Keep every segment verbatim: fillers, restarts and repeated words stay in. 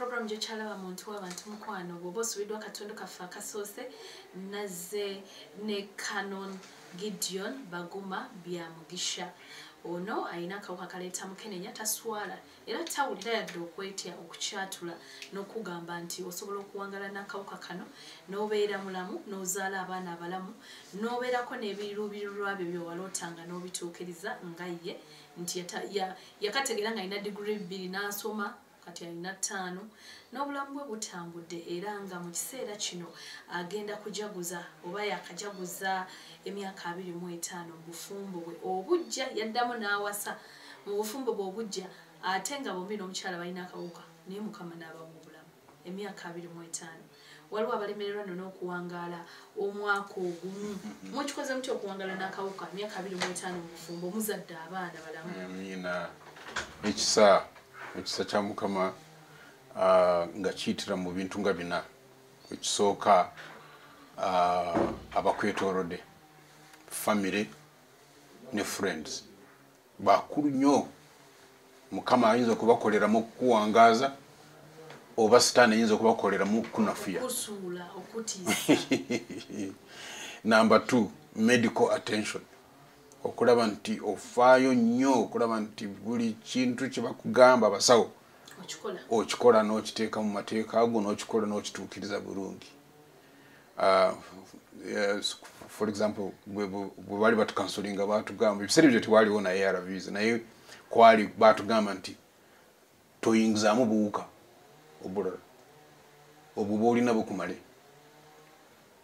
program jochala wa montuwa wantu mkwano bobosu widwa katundu kafaka sose naze ne Canon Gideon Baguma Byamugisha ono aina kawuka kaleta mukenenya taswala era tawulira dokwetia okuchatula nokugamba nti osobola okuwangala nakawuka kano nobeera mulamu nozaala abaana abalamu nobeerako n'ebiruubirirwa byo byowalotanga n'obituukiriza nga ye nti yakategeera nga alina diguri bbiri n'asoma kati alina ttaano n'obulamu bwe butambudde era nga mu kiseera kino agenda kujaguza oba yakajaguza emyaka abiri mu etaano mu bufumbo bwe obujja yaddamu n'awasa mu bufumbo bwe obujja ate nga bombi n'omukyala balina akawuka naye mukama n'abawa obulamu emyaka abiri mu etaano waliwo abalemererwa nno n'okuwangaala omwaka ogumu mukikoze mutya okuwangaala n'akawuka emyaka abiri mu etaano mu bufumbo muzadde abaana balamu ekisa ekisa kya mukama nga kiyitira mu bintu nga bina ekisooka abakwetoolodde family ne friends bakulu nnyo mukama ayinza okubakoleramu okukuwangaaza oba sitaani ayinza okubakoleramu okukunafuya number two medical attention okulaba nti ofaayo nnyo okulaba nti buli kintu kye bakugamba abasawo okikola n'okiteeka mu mateeka ago n'okikola n'okituukiriza bulungi uh, yes, for example bwe baali batukansulinga batugamba ebiseera ebyo tewaliwo na A R Vs naye kwali batugamba nti toyingizaamu buwuka obulala obubwo olina bukumale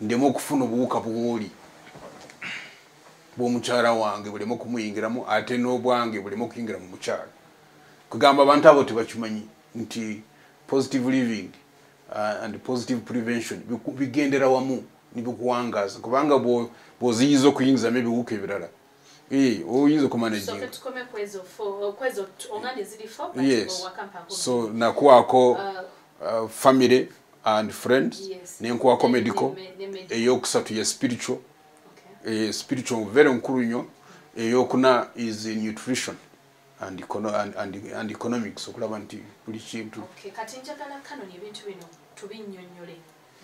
ndimo okufuna obuwuka bwoli bw'omukyala wange bulimo kumuyingiramu ate n'obwange bulimo okuyingira mu mukyala kugamba abantu abo tebakimanyi nti positive living uh, and positive prevention bigendera wamu nibikuwangaaza kubanga bw'oziyiza okuyingizamu ebiwuka ebirala ee oyinza okumanejinga yes so nakuwako uh, family and friends yes. Nenkuwa komediko eyo kusatu ya spiritual okay. E, spiritual very nkuru nyo eyo kuna is nutrition and and and, and economics okulaba nti buli kintu okay katinja kana kanoni ebintu bino tubinnyonnyole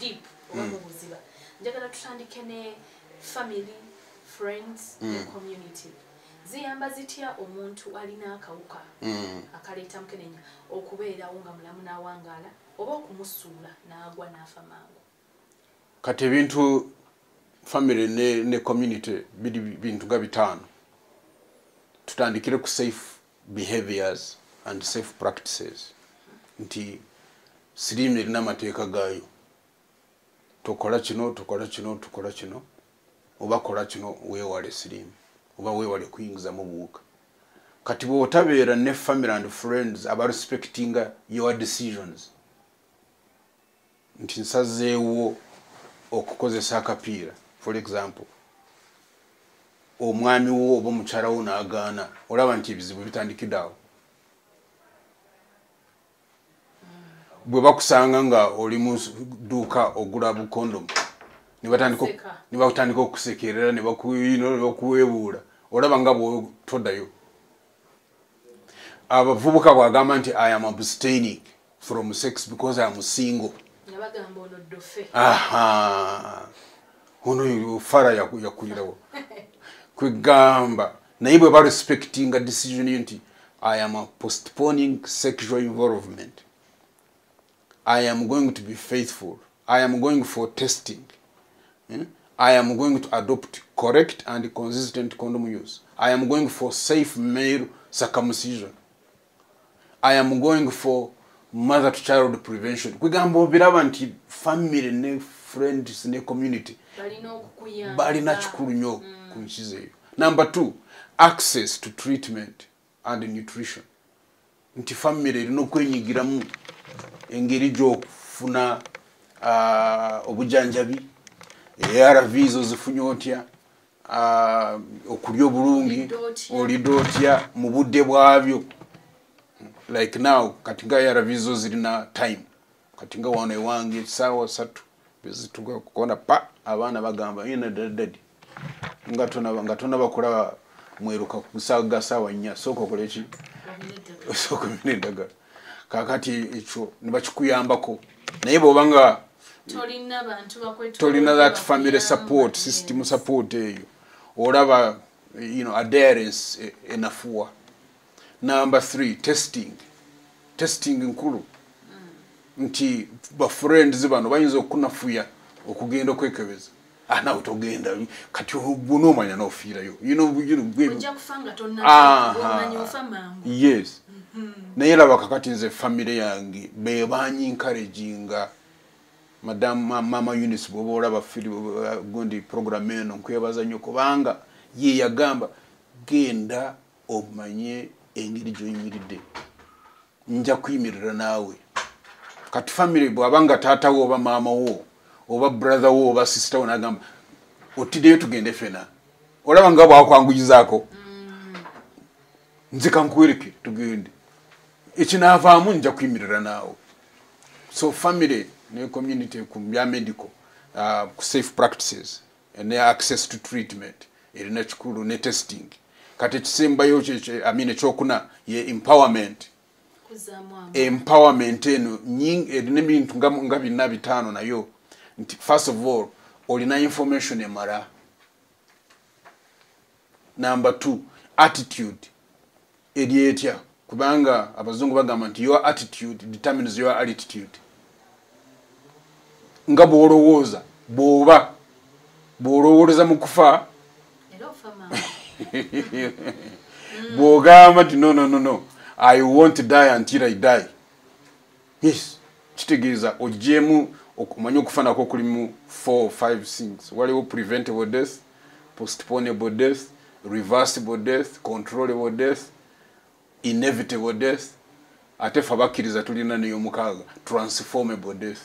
deep obamuziba mm. Njagala tutandike ne family friends mm. And community ziyamba zitya omuntu alina akawuka mm. Akaleeta mukenenya okubeerawo nga mulamu n'awangaala oba okumusula n'agwa n'afa mangu kati ebintu family ne, ne community biri bintu nga bitaano tutandikire ku safe behaviors and safe practices nti sirimu erina amateeka gaayo tokola kino tokola kino tokola kino oba kola kino weewale sirimu oba weewale kuyingizamu obuwuka kati bw'otabeera ne family and friends abarespectinga your decisions nti nsazeewo okukozesa akapiira for example omwami wo oba omukyala wo n'agaana olaba nti ebizibu bitandikidde awo bwe bakusanga nga oli mu dduuka ogula bukondomu ne bakutandika okukusekerera ne bakuweebuula olaba nga bw'otoddayo abavubuka bwagamba nti I am abstaining from sex because I am single nabagamba ono dofe aha ono fara yakulirawo kwigamba naye bwe ba respecting a decision nti I am postponing sexual involvement I am going to be faithful I am going for testing I am going to adopt correct and consistent condom use I am going for safe male circumcision I am going for mother to child prevention kwigamba obiraba nti family ne friends ne community balina kikulu nnyo ku nkizo eyo number two access to treatment and nutrition nti family erino kwenyigiramu engeri gy'okufuna uh, obujanjabi A R V zo zifunye otya uh, okulya obulungi olidotya mu budde bwabyo like now katinga A R V zo zirina time katinga wana ewange sawa satu bezituga kuona pa abana bagamba ina dadadi ngatona ngatona bakula mweruka kusaga sawa nya soko kolechi soko minendaga kakati icho nibachikuyambako naye bobanga tolina bantu bakwetu tolina that family support system support eyo oraba you know adherence enafua number three testing testing nkuru nti ba friends bano bayinzo kunafuya okugenda kwekebeza ana utogenda kati ubuno manya no fira yo you know you know unja kufanga tonna manya ofama yes mm -hmm. Na yela bakakati nze family yangi be banyi encouraginga madam mama Eunice bobora ba fili gondi program eno nkwebaza nyo kubanga ye yagamba genda omanye engiri jo yimiride nja kuyimirira nawe kati family bwabanga tata wo ba mama wo oba brother wo oba sister onagamba otide tugende fena olaba ngabo akwangujizaako mm. Nzika nkwiriki tugende ichinavaamu nja kwimirira nawo so family ne community kumbya medical uh, safe practices and access to treatment erina chikulu ne testing kati chisimba yoche amine chokuna ye empowerment empowerment eno nyingi erina bintu ngabi nabi tano na yo. First of all, olina information emara. Number two, attitude. Edietia. Kubanga, abazungu bagamant, your attitude determines your altitude. Nga borowoza. Boba. Borowoza mukufa. Hello, fama. Bogamant, no, no, no, no. I won't die until I die. Yes. Chitegeza. Ojemu. Okumanya okufana ko kulimu four five six waliwo preventable death, postponable death, reversible death, controllable death, inevitable death, ate fabakiriza tulina niyo mukaga transformable death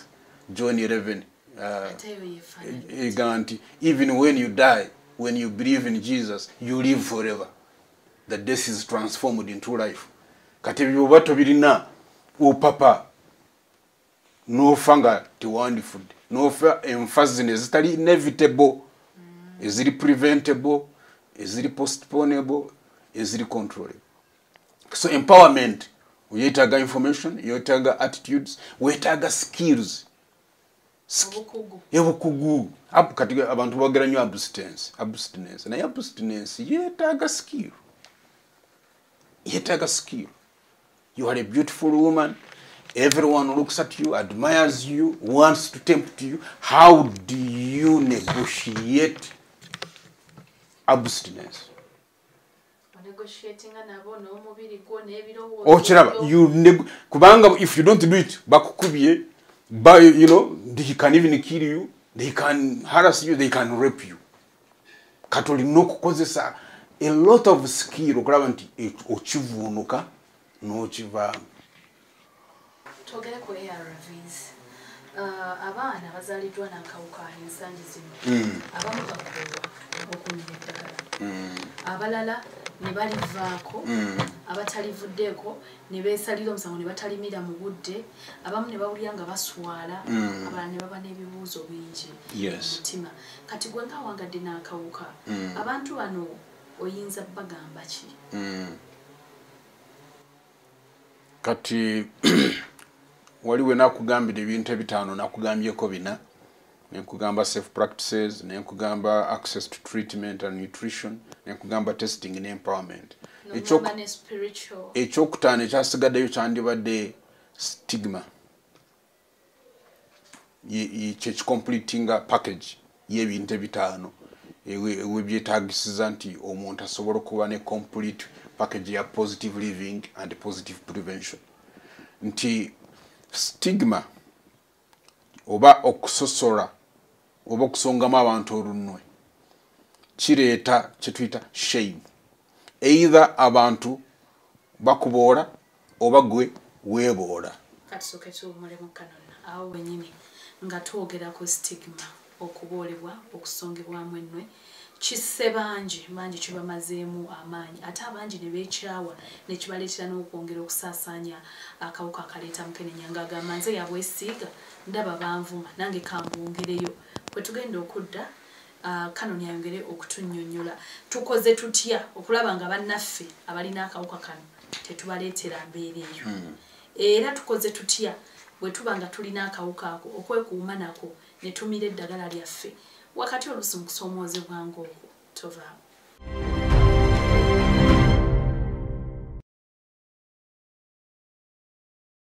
John eleven uh, iganti even when you die when you believe in Jesus you live forever, the death is transformed into life. Kati byo bato birina upapa no fanga tiwandi food no fa emphasis is tali inevitable mm. Is it preventable, is it postponable, is it controllable? So empowerment we taga information you taga attitudes we taga skills yobukugu yobukugu apo katika abantu bageranyo abstinence abstinence na abstinence ye taga skill ye taga skill you are a beautiful woman. Everyone looks at you, admires you, wants to tempt you. How do you negotiate abstinence? Negotiating an you neg kubanga if you don't do it, bakukubiye, you know, they can even kill you, they can harass you, they can rape you. Katoli no kukozesa a lot of skill okulabanti ochivunuka no chiva. Togele kwa A R Vs. Uh, abana bazalidwa na kawuka ensangi zino. Mm. Abamu bakuwa okunyetagala. Mm. Abalala ne balivaako, mm. abatalivuddeko ne beesalira omusango ne batalimira mu budde, abamu ne bawulira nga baswala, mm. abalala ne baba n'ebibuuzo bingi. Yes. Mutima. Kati gwe nga wangadde n'akawuka. Mm. Abantu bano oyinza bagamba ki? Mm. Kati waliwe nakugambira ebintu bitano nakugambyeko bina nekugamba safe practices nekugamba access to treatment and nutrition nekugamba testing and empowerment ekyokutaano ekyasigaddeyo kyandibadde stigma kyekikompletinga package y'ebintu ebitaano ebyetaagisiza nti omuntu asobola okuba ne complete package ya positive living and positive prevention nti stigma oba okusosora oba okusongamu abantu olunwe kireeta kye tuyita shame either abantu bakuboora oba gwe weebola katusoke tuwumule mu Canon awo wenyini nga twogera ku stigma okubolebwa okusongebwamu ennwe kisebanji banji kibamazeemu amaanyi ate abanji ne beekyawa ne kibaleetera n'okwongera okusaasaanya akawuka akaleeta mukenenya ng'agamba nze yabwesiiga ndaba banvuma nange kambwongereyo kwe tugenda okudda Canon yayongere okutunnyonnyola tukoze tutya okulaba nga bannaffe abalina akawuka kano tetubaleetera mbeera eyo era tukoze tutya bwe tuba nga tulina akawuka ako okwekuuma nako ne tumira eddagala lyaffe wakati olusunkusoomozebwa ng'okwo tova